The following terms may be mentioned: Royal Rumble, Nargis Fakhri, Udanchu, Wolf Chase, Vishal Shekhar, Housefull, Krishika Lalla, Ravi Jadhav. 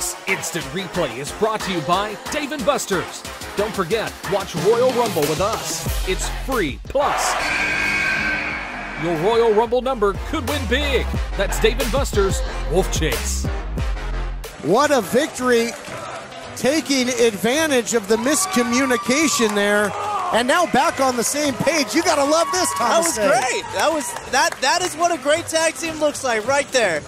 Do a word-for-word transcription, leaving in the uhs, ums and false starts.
This instant replay is brought to you by Dave and Buster's. Don't forget, watch Royal Rumble with us. It's free. Plus, your Royal Rumble number could win big. That's Dave and Buster's Wolf Chase. What a victory, taking advantage of the miscommunication there. And now back on the same page. You gotta love this, Thomas. That was great. That was that. That is what a great tag team looks like right there.